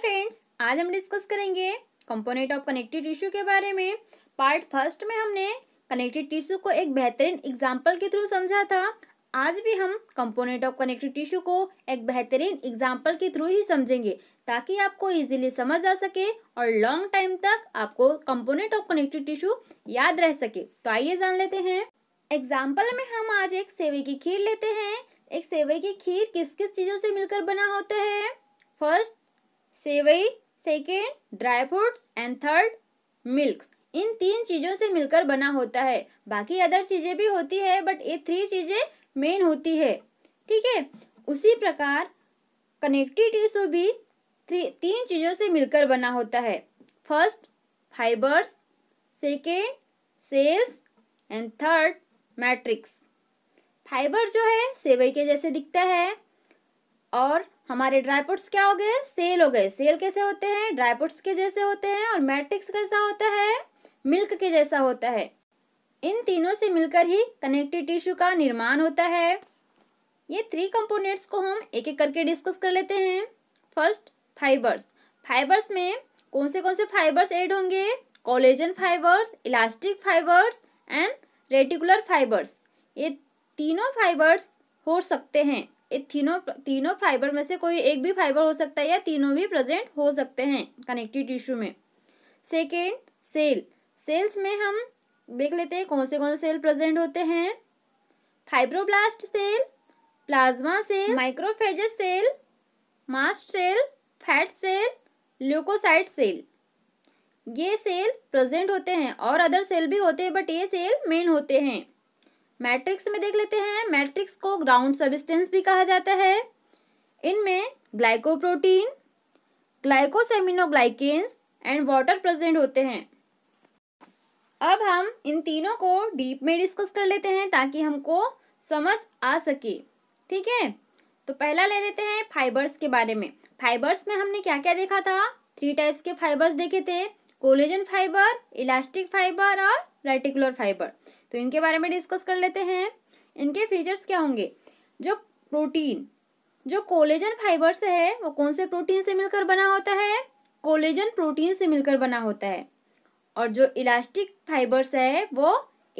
Friends, आज हम discuss करेंगे कंपोनेंट ऑफ कनेक्टिव टिश्यू के बारे में। पार्ट फर्स्ट में हमने कनेक्टिव टिश्यू को एक बेहतरीन एग्जाम्पल के थ्रू समझा था। आज भी हम कंपोनेंट ऑफ कनेक्टिव टिश्यू को एक बेहतरीन एग्जाम्पल के थ्रू ही समझेंगे, ताकि आपको इजीली समझ आ सके और लॉन्ग टाइम तक आपको कंपोनेंट ऑफ कनेक्टिव टिश्यू याद रह सके। तो आइए जान लेते हैं। एग्जाम्पल में हम आज एक सेवई की खीर लेते हैं। एक सेवई की खीर किस किस चीज़ों से मिलकर बना होता है? फर्स्ट सेवई, second dry fruits and third milks. इन तीन चीज़ों से मिलकर बना होता है। बाकी अदर चीज़ें भी होती है, बट ये थ्री चीज़ें मेन होती है, ठीक है। उसी प्रकार कनेक्टिव टिश्यू भी तीन चीज़ों से मिलकर बना होता है। First fibres, second cells and third matrix. Fibre जो है सेवई के जैसे दिखता है, और हमारे ड्राई फ्रूट्स क्या हो गए? सेल हो गए। सेल कैसे होते हैं? ड्राई फ्रूट्स के जैसे होते हैं। और मैट्रिक्स कैसा होता है? मिल्क के जैसा होता है। इन तीनों से मिलकर ही कनेक्टिव टिश्यू का निर्माण होता है। ये थ्री कंपोनेंट्स को हम एक एक करके डिस्कस कर लेते हैं। First fibres. फाइबर्स में कौन से फाइबर्स ऐड होंगे? Collagen fibres, elastic fibres and reticular fibres. ये तीनों फाइबर्स हो सकते हैं। ये तीनों फाइबर में से कोई एक भी फाइबर हो सकता है, या तीनों भी प्रेजेंट हो सकते हैं कनेक्टिव टिश्यू में। Second cell. सेल्स में हम देख लेते हैं कौन से सेल प्रेजेंट होते हैं। Fibroblast cell, plasma cell, microphages cell, mast cell, fat cell, leucocyte cell. ये सेल प्रेजेंट होते हैं, और अदर सेल भी होते हैं, बट ये सेल मेन होते हैं। मैट्रिक्स में देख लेते हैं। मैट्रिक्स को ग्राउंड सब्सटेंस भी कहा जाता है। इनमें glycoprotein, glycosaminoglycans and water present होते हैं। अब हम इन तीनों को डीप में डिस्कस कर लेते हैं, ताकि हमको समझ आ सके, ठीक है। तो पहला ले लेते हैं फाइबर्स के बारे में। फाइबर्स में हमने क्या क्या देखा था? थ्री टाइप्स के फाइबर्स देखे थे, कोलेजन फाइबर, इलास्टिक फाइबर और रेटिकुलर फाइबर। तो इनके बारे में डिस्कस कर लेते हैं। इनके फीचर्स क्या होंगे? जो प्रोटीन, जो कोलेजन फाइबर से है, वो कौन से प्रोटीन से मिलकर बना होता है? कोलेजन प्रोटीन से मिलकर बना होता है। और जो इलास्टिक फाइबर्स है, वो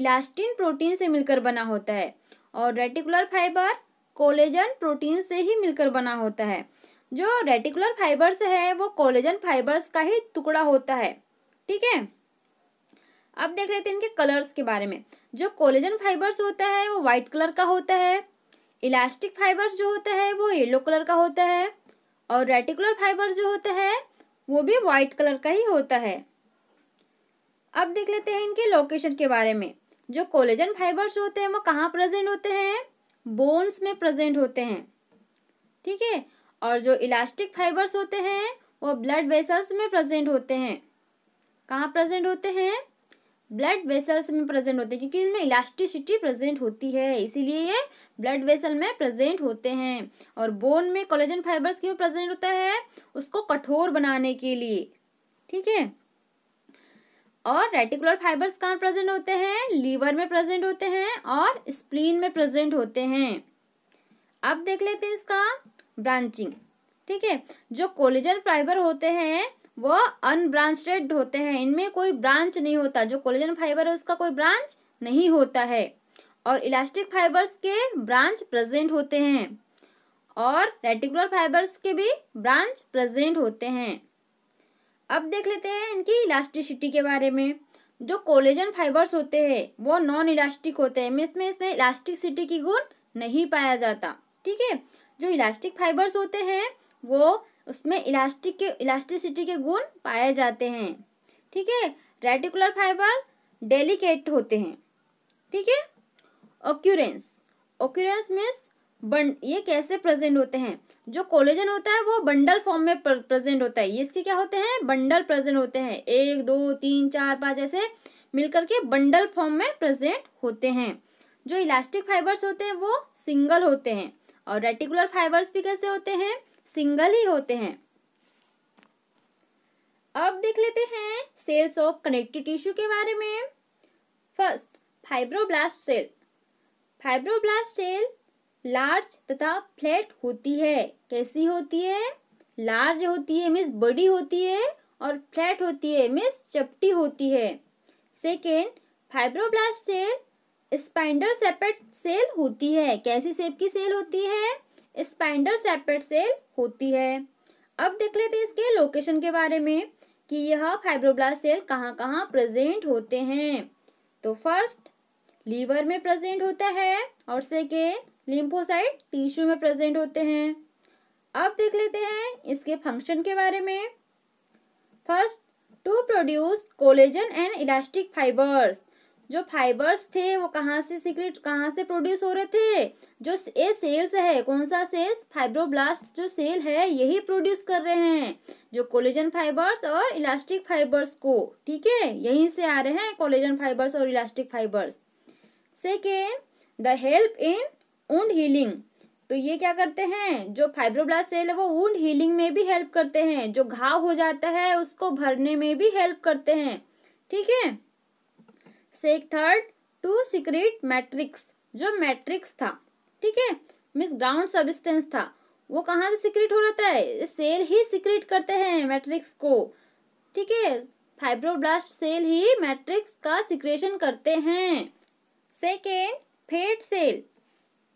इलास्टिन प्रोटीन से मिलकर बना होता है। और रेटिकुलर फाइबर कोलेजन प्रोटीन से ही मिलकर बना होता है। जो रेटिकुलर फाइबर्स है, वो कोलेजन फाइबर्स का ही टुकड़ा होता है, ठीक है। अब देख लेते हैं इनके कलर्स के बारे में। जो कोलेजन फाइबर्स होता है, वो वाइट कलर का होता है। इलास्टिक फाइबर्स जो होता है, वो येलो कलर का होता है। और रेटिकुलर फाइबर्स जो होता है, वो भी वाइट कलर का ही होता है। अब देख लेते हैं इनके लोकेशन के बारे में। जो कोलेजन फाइबर्स होते हैं, वो कहाँ प्रेजेंट होते हैं? बोन्स में प्रेजेंट होते हैं, ठीक है। और जो इलास्टिक फाइबर्स होते हैं, वो ब्लड वेसल्स में प्रेजेंट होते हैं। कहाँ प्रेजेंट होते हैं? ब्लड वेसल्स में प्रेजेंट होते हैं, क्योंकि इसमें इलास्टिसिटी प्रेजेंट होती है, इसीलिए ये ब्लड वेसल में प्रेजेंट होते हैं। और बोन में कोलेजन फाइबर्स क्यों प्रेजेंट होता है? उसको कठोर बनाने के लिए, ठीक है। और रेटिकुलर फाइबर्स कहाँ प्रेजेंट होते हैं? लीवर में प्रेजेंट होते हैं और स्प्लीन में प्रेजेंट होते हैं। अब देख लेते हैं इसका ब्रांचिंग, ठीक है। जो कोलेजन फाइबर होते हैं, वो अनब्रांचेड होते हैं। इनमें कोई ब्रांच नहीं होता। जो कोलेजन फाइबर है, उसका कोई ब्रांच नहीं होता है। और इलास्टिक फाइबर्स के ब्रांच प्रेजेंट होते हैं, और रेटिकुलर फाइबर्स के भी ब्रांच प्रेजेंट होते हैं। अब देख लेते हैं इनकी इलास्टिसिटी के बारे में। जो कोलेजन फाइबर्स होते हैं, वो नॉन इलास्टिक होते हैं। इसमें इलास्टिसिटी की गुण नहीं पाया जाता, ठीक है। जो इलास्टिक फाइबर्स होते हैं, वो उसमें इलास्टिसिटी के गुण पाए जाते हैं, ठीक है। रेटिकुलर फाइबर डेलिकेट होते हैं, ठीक है। ओक्यूरेंस मीन्स बंड, ये कैसे प्रेजेंट होते हैं? जो कोलेजन होता है, वो बंडल फॉर्म में प्रेजेंट होता है। ये इसके क्या होते हैं? बंडल प्रेजेंट होते हैं। 1 2 3 4 5 ऐसे मिलकर के बंडल फॉर्म में प्रेजेंट होते हैं। जो इलास्टिक फाइबर्स होते हैं, वो सिंगल होते हैं। और रेटिकुलर फाइबर्स भी कैसे होते हैं? सिंगल ही होते हैं। अब देख लेते हैं सेल्स ऑफ कनेक्टिव टिश्यू के बारे में। First fibroblast cell. Fibroblast cell large तथा फ्लैट होती है। कैसी होती है? लार्ज होती है मीन्स बड़ी होती है और फ्लैट होती है मीन्स चपटी होती है। Second, fibroblast cell spindle shaped cell होती है। कैसी शेप की सेल होती है? स्पाइंडल सेपेट सेल होती है। अब देख लेते हैं इसके लोकेशन के बारे में कि यह फाइब्रोब्लास्ट सेल कहाँ कहाँ प्रेजेंट होते हैं। तो फर्स्ट लीवर में प्रेजेंट होता है और सेकेंड लिम्फोसाइट टिश्यू में प्रेजेंट होते हैं। अब देख लेते हैं इसके फंक्शन के बारे में। First, to produce collagen and elastic fibres. जो फाइबर्स थे वो कहाँ से सीक्रेट कहाँ से प्रोड्यूस हो रहे थे? जो ये सेल्स है, कौन सा सेल्स? फाइब्रोब्लास्ट जो सेल है यही प्रोड्यूस कर रहे हैं जो कोलेजन फाइबर्स और इलास्टिक फाइबर्स को, ठीक है, यहीं से आ रहे हैं कोलेजन फाइबर्स और elastic fibres. Second, the help in wound healing. तो ये क्या करते हैं? जो फाइब्रोब्लास्ट सेल है वो वुंड हीलिंग में भी हेल्प करते हैं, जो घाव हो जाता है उसको भरने में भी हेल्प करते हैं, ठीक है। Third, to secrete matrix. जो मैट्रिक्स था, ठीक है, मीन्स ग्राउंड सब्सटेंस था, वो कहाँ से सीक्रेट हो रहता है? सेल ही सीक्रेट करते हैं मैट्रिक्स को, ठीक है, फाइब्रोब्लास्ट सेल ही मैट्रिक्स का सीक्रेशन करते हैं। Second, fat cell.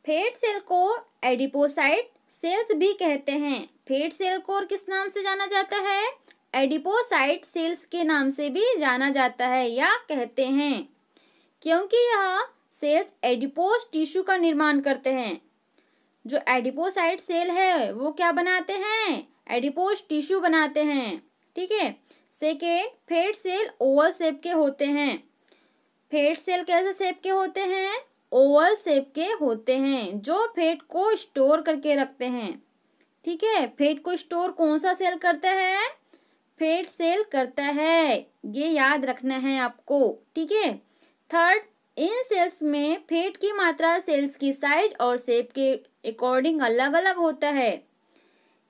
Fat cell को एडिपोसाइट सेल्स भी कहते हैं। फैट सेल को और किस नाम से जाना जाता है? एडिपोसाइट सेल्स के नाम से भी जाना जाता है या कहते हैं, क्योंकि यह सेल्स एडिपोस टिश्यू का निर्माण करते हैं। जो एडिपोसाइट सेल है वो क्या बनाते हैं? एडिपोस टिश्यू बनाते हैं, ठीक है। Second, fat cell oval shape के होते हैं। फैट सेल कैसे शेप के होते हैं? ओवल शेप के होते हैं, जो फैट को स्टोर करके रखते हैं, ठीक है। फैट को स्टोर कौन सा सेल करता है? फैट सेल करता है, ये याद रखना है आपको, ठीक है। थर्ड, इन सेल्स में फैट की मात्रा सेल्स की साइज और शेप के अकॉर्डिंग अलग अलग होता है।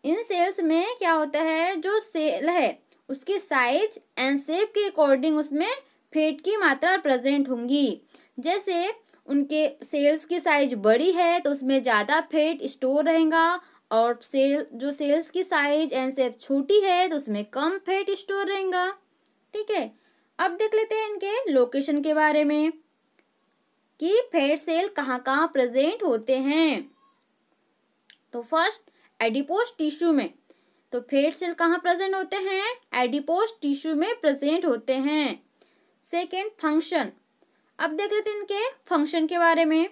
इन सेल्स में क्या होता है? जो सेल है उसकी साइज एंड शेप के अकॉर्डिंग उसमें फैट की मात्रा प्रेजेंट होंगी। जैसे उनके सेल्स की साइज बड़ी है तो उसमें ज़्यादा फैट स्टोर रहेगा, और सेल्स की साइज एंड शेप छोटी है तो उसमें कम फैट स्टोर रहेगा, ठीक है। अब देख लेते हैं इनके लोकेशन के बारे में कि फैट सेल कहाँ कहाँ प्रेजेंट होते हैं। तो फर्स्ट, एडिपोस टिश्यू में। तो फैट सेल कहाँ प्रेजेंट होते हैं? एडिपोस टिश्यू में प्रेजेंट होते हैं। Second, function. अब देख लेते हैं इनके फंक्शन के बारे में।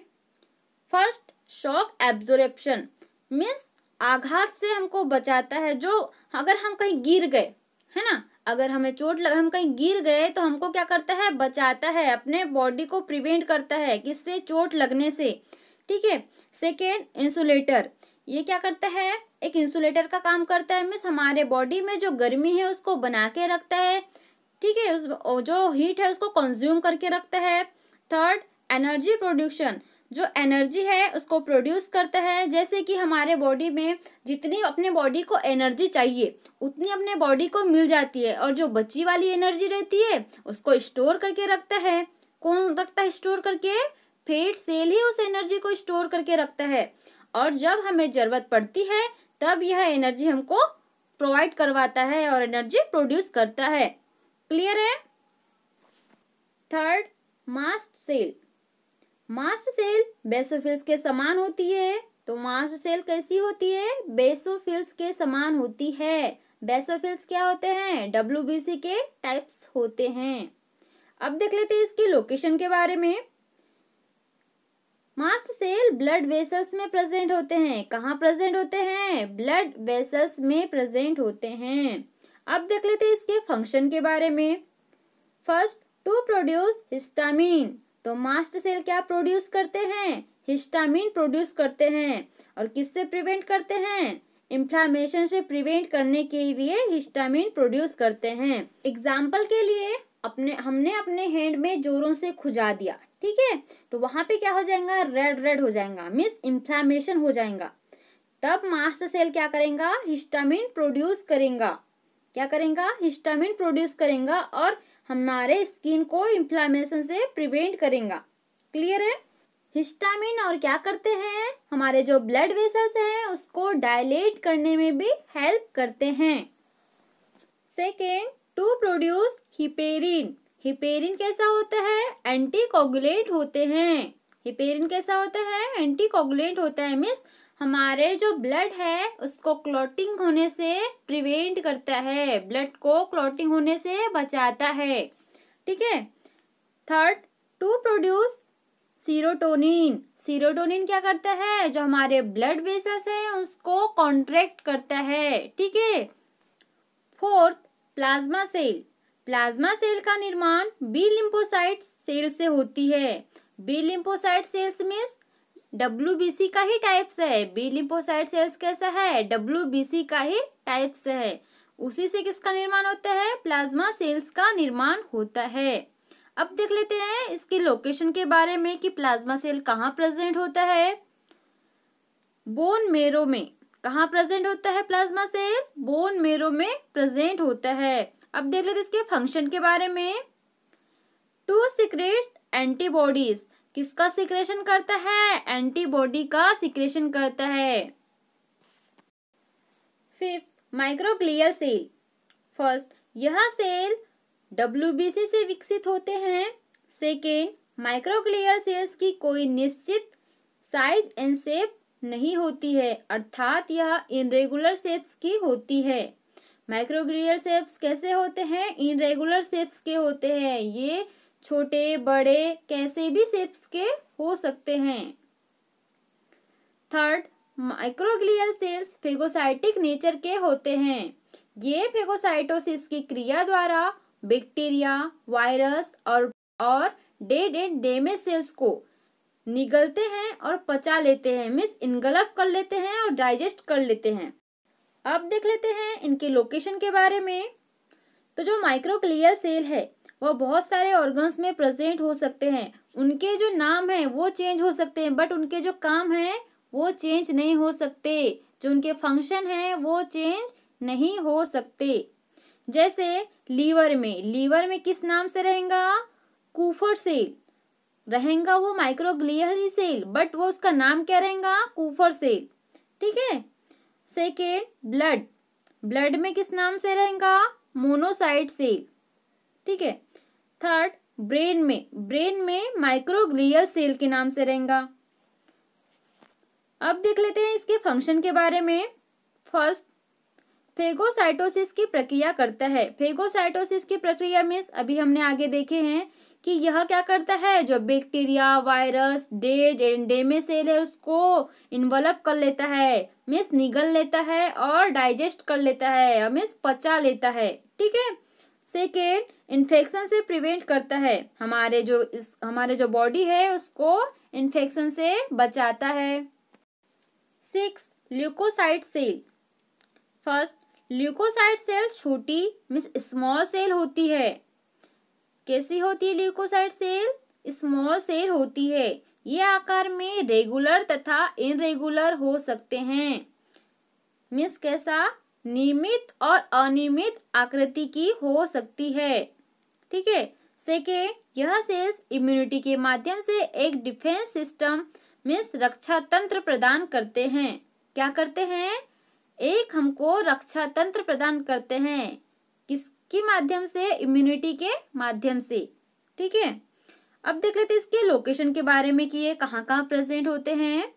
फर्स्ट, शॉक एब्जॉर्प्शन, मीन्स आघात से हमको बचाता है। जो अगर हम कहीं गिर गए, है ना, अगर हमें चोट लग हम कहीं गिर गए तो हमको क्या करता है? बचाता है, अपने बॉडी को प्रिवेंट करता है किससे? चोट लगने से, ठीक है। Second, insulator. ये क्या करता है? एक इंसुलेटर का काम करता है, मीन्स हमारे बॉडी में जो गर्मी है उसको बना के रखता है, ठीक है, जो हीट है उसको कंज्यूम करके रखता है। Third, energy production. जो एनर्जी है उसको प्रोड्यूस करता है, जैसे कि हमारे बॉडी में जितनी अपने बॉडी को एनर्जी चाहिए उतनी अपने बॉडी को मिल जाती है, और जो बची वाली एनर्जी रहती है उसको स्टोर करके रखता है। कौन रखता है स्टोर करके? फैट सेल ही उस एनर्जी को स्टोर करके रखता है, और जब हमें ज़रूरत पड़ती है तब यह एनर्जी हमको प्रोवाइड करवाता है और एनर्जी प्रोड्यूस करता है। क्लियर है? Third, mast cell. Mast cell basophils के समान होती है। तो मास्ट सेल कैसी होती है? बेसोफिल्स के समान होती है। बेसोफिल्स क्या होते हैं? डब्ल्यूबीसी के टाइप्स होते हैं। अब देख लेते हैं इसकी लोकेशन के बारे में। मास्ट सेल ब्लड वेसल्स में प्रेजेंट होते हैं। कहाँ प्रेजेंट होते हैं? ब्लड वेसल्स में प्रेजेंट होते हैं। अब देख लेते हैं इसके फंक्शन के बारे में। First, to produce histamine. तो मास्ट सेल क्या प्रोड्यूस करते हैं? हिस्टामिन प्रोड्यूस करते हैं, और किससे प्रिवेंट करते हैं? इन्फ्लामेशन से प्रिवेंट करने के लिए हिस्टामिन प्रोड्यूस करते हैं। एग्जाम्पल के लिए हमने अपने हैंड में जोरों से खुजा दिया, ठीक है, तो वहां पे क्या हो जाएगा? रेड रेड हो जाएगा, मीन्स इन्फ्लामेशन हो जाएगा। तब मास्ट सेल क्या करेगा? हिस्टामिन प्रोड्यूस करेगा। क्या करेगा? हिस्टामिन प्रोड्यूस करेगा और हमारे स्किन को इन्फ्लामेशन से प्रिवेंट करेगा। क्लियर है? हिस्टामिन और क्या करते हैं, हमारे जो ब्लड वेसल्स हैं उसको डायलेट करने में भी हेल्प करते हैं। Second, to produce heparin. Heparin कैसा होता है, एंटीकोगुलेट होते हैं। हिपेरिन कैसा होता है, एंटीकोगुलेट होता है, मीन्स हमारे जो ब्लड है उसको क्लॉटिंग होने से प्रिवेंट करता है, ब्लड को क्लॉटिंग होने से बचाता है, ठीक है। Third, to produce serotonin. Serotonin क्या करता है, जो हमारे ब्लड वेसल्स है उसको कॉन्ट्रैक्ट करता है, ठीक है। Fourth, plasma cell. Plasma cell का निर्माण बी लिम्फोसाइट सेल से होती है। B lymphocyte cells means WBC का ही टाइप्स है। बी लिम्फोसाइट सेल्स कैसा है, WBC का ही टाइप्स है। उसी से किसका निर्माण होता है, प्लाज्मा सेल्स का निर्माण होता है। अब देख लेते हैं इसकी लोकेशन के बारे में कि प्लाज्मा सेल कहाँ प्रेजेंट होता है। बोन मेरो में। कहाँ प्रेजेंट होता है प्लाज्मा सेल, बोन मेरो में प्रेजेंट होता है। अब देख लेते हैं इसके फंक्शन के बारे में। To secretes antibodies. किसका सिक्रेशन करता है, एंटीबॉडी का सिक्रेशन करता है। Fifth, microglial cell. फर्स्ट, यह सेल WBC से विकसित होते हैं। सेकेंड, माइक्रोग्लियल सेल्स की कोई निश्चित साइज एंड शेप नहीं होती है, अर्थात यह इनरेगुलर शेप्स की होती है। माइक्रोग्लियल शेप्स कैसे होते हैं, इनरेगुलर शेप्स के होते हैं। ये छोटे बड़े कैसे भी शेप्स के हो सकते हैं। Third, microglial cells phagocytic nature के होते हैं। ये फेगोसाइटोसिस की क्रिया द्वारा बैक्टीरिया, वायरस और डेड एंड डैमेज सेल्स को निगलते हैं और पचा लेते हैं, मींस इनगल्फ कर लेते हैं और डाइजेस्ट कर लेते हैं। अब देख लेते हैं इनके लोकेशन के बारे में। तो जो माइक्रोग्लियल सेल है वह बहुत सारे ऑर्गन्स में प्रेजेंट हो सकते हैं। उनके जो नाम हैं वो चेंज हो सकते हैं, बट उनके जो काम हैं वो चेंज नहीं हो सकते, जो उनके फंक्शन हैं वो चेंज नहीं हो सकते। जैसे लीवर में, लीवर में किस नाम से रहेगा, कूफर सेल रहेगा, वो माइक्रोग्लियल सेल, बट वो उसका नाम क्या रहेगा, कूफर सेल, ठीक है। Second, blood. ब्लड में किस नाम से रहेगा, मोनोसाइट सेल, ठीक है। थर्ड, ब्रेन में। ब्रेन में माइक्रोग्लियल सेल के नाम से रहेगा। अब देख लेते हैं इसके फंक्शन के बारे में। फर्स्ट, फेगोसाइटोसिस की प्रक्रिया करता है। फेगोसाइटोसिस की प्रक्रिया में अभी हमने आगे देखे हैं कि यह क्या करता है, जो bacteria, virus, dead and damage cell है उसको इन्वॉल्व कर लेता है, मीन्स निगल लेता है और डाइजेस्ट कर लेता है, मीन्स पचा लेता है, ठीक है। सेकेंड, इन्फेक्शन से प्रिवेंट करता है, हमारे जो बॉडी है उसको इन्फेक्शन से बचाता है। Six, leucocyte cell. First, leucocyte cell छोटी मीन्स स्मॉल सेल होती है। कैसी होती है ल्यूकोसाइट सेल, स्मॉल सेल होती है। ये आकार में रेगुलर तथा इनरेगुलर हो सकते हैं, मीन्स कैसा, नियमित और अनियमित आकृति की हो सकती है, ठीक है। सेकेंड, यह सेल्स इम्यूनिटी के माध्यम से एक डिफेंस सिस्टम मीन्स रक्षा तंत्र प्रदान करते हैं। क्या करते हैं, एक हमको रक्षा तंत्र प्रदान करते हैं, किसके माध्यम से, इम्यूनिटी के माध्यम से, ठीक है। अब देख लेते हैं इसके लोकेशन के बारे में कि ये कहाँ कहाँ प्रेजेंट होते हैं।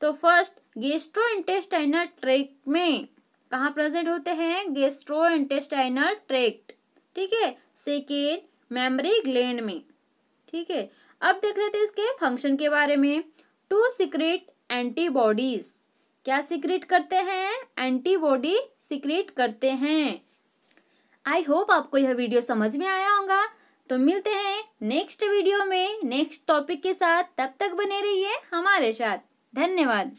तो फर्स्ट, गैस्ट्रोइंटेस्टाइनल ट्रैक्ट में। कहाँ प्रेजेंट होते हैं, गैस्ट्रोइंटेस्टाइनल ट्रैक्ट, ठीक है। सेकेंड, मेमरी ग्लैंड में, ठीक है। अब देख लेते हैं इसके फंक्शन के बारे में। To secrete antibodies. क्या सीक्रेट करते हैं, एंटीबॉडी सीक्रेट करते हैं। आई होप आपको यह वीडियो समझ में आया होगा। तो मिलते हैं नेक्स्ट वीडियो में नेक्स्ट टॉपिक के साथ, तब तक बने रहिए हमारे साथ। धन्यवाद।